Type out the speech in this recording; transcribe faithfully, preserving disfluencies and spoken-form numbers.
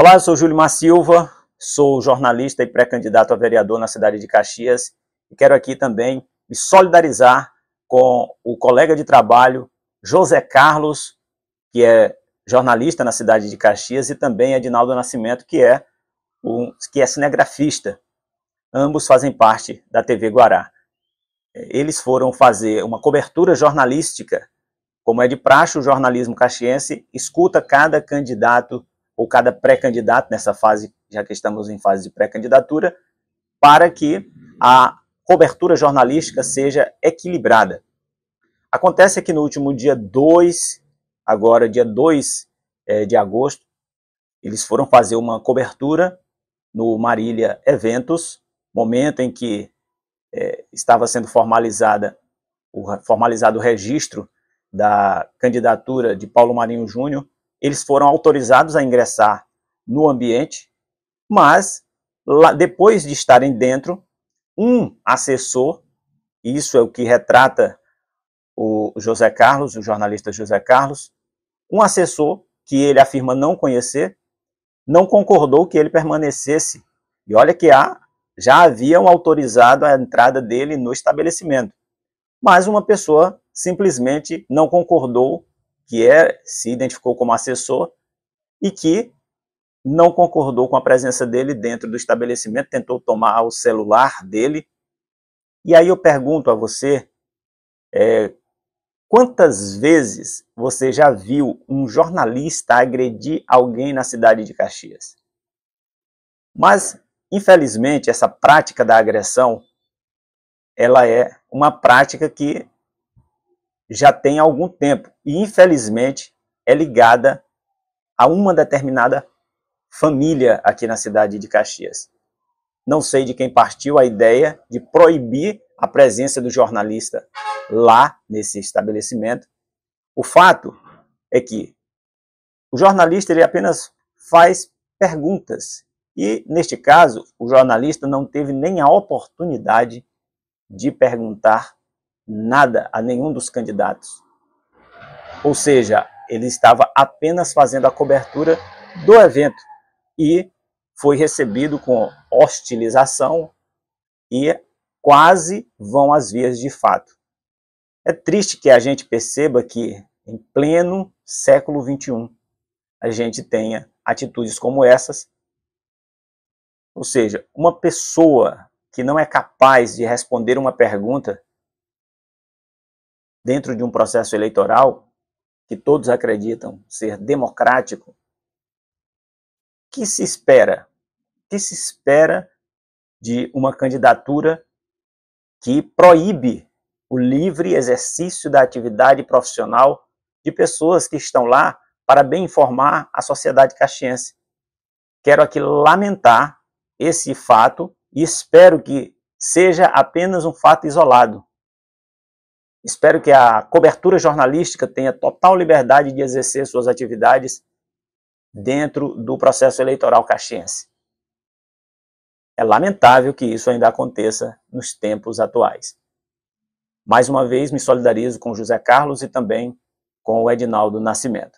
Olá, eu sou Júlio Mar Silva, sou jornalista e pré-candidato a vereador na cidade de Caxias e quero aqui também me solidarizar com o colega de trabalho José Carlos, que é jornalista na cidade de Caxias, e também Edinaldo Nascimento, que é, um, que é cinegrafista. Ambos fazem parte da T V Guará. Eles foram fazer uma cobertura jornalística. Como é de praxe, o jornalismo caxiense escuta cada candidato ou cada pré-candidato, nessa fase, já que estamos em fase de pré-candidatura, para que a cobertura jornalística seja equilibrada. Acontece que no último dia dois, agora dia dois de agosto, eles foram fazer uma cobertura no Marília Eventos, momento em que é, estava sendo formalizada, o, formalizado o registro da candidatura de Paulo Marinho Júnior. Eles foram autorizados a ingressar no ambiente, mas lá, depois de estarem dentro, um assessor, isso é o que retrata o José Carlos, o jornalista José Carlos, um assessor que ele afirma não conhecer, não concordou que ele permanecesse. E olha que há, já haviam autorizado a entrada dele no estabelecimento. Mas uma pessoa simplesmente não concordou, que é, se identificou como assessor, e que não concordou com a presença dele dentro do estabelecimento, tentou tomar o celular dele. E aí eu pergunto a você, é, quantas vezes você já viu um jornalista agredir alguém na cidade de Caxias? Mas, infelizmente, essa prática da agressão, ela é uma prática que já tem algum tempo, e infelizmente é ligada a uma determinada família aqui na cidade de Caxias. Não sei de quem partiu a ideia de proibir a presença do jornalista lá nesse estabelecimento. O fato é que o jornalista ele apenas faz perguntas e, neste caso, o jornalista não teve nem a oportunidade de perguntar nada a nenhum dos candidatos. Ou seja, ele estava apenas fazendo a cobertura do evento e foi recebido com hostilização e quase vão às vias de fato. É triste que a gente perceba que, em pleno século vinte e um, a gente tenha atitudes como essas. Ou seja, uma pessoa que não é capaz de responder uma pergunta dentro de um processo eleitoral, que todos acreditam ser democrático, que se espera? Que se espera de uma candidatura que proíbe o livre exercício da atividade profissional de pessoas que estão lá para bem informar a sociedade caxiense? Quero aqui lamentar esse fato e espero que seja apenas um fato isolado. Espero que a cobertura jornalística tenha total liberdade de exercer suas atividades dentro do processo eleitoral caxiense. É lamentável que isso ainda aconteça nos tempos atuais. Mais uma vez, me solidarizo com José Carlos e também com o Edinaldo Nascimento.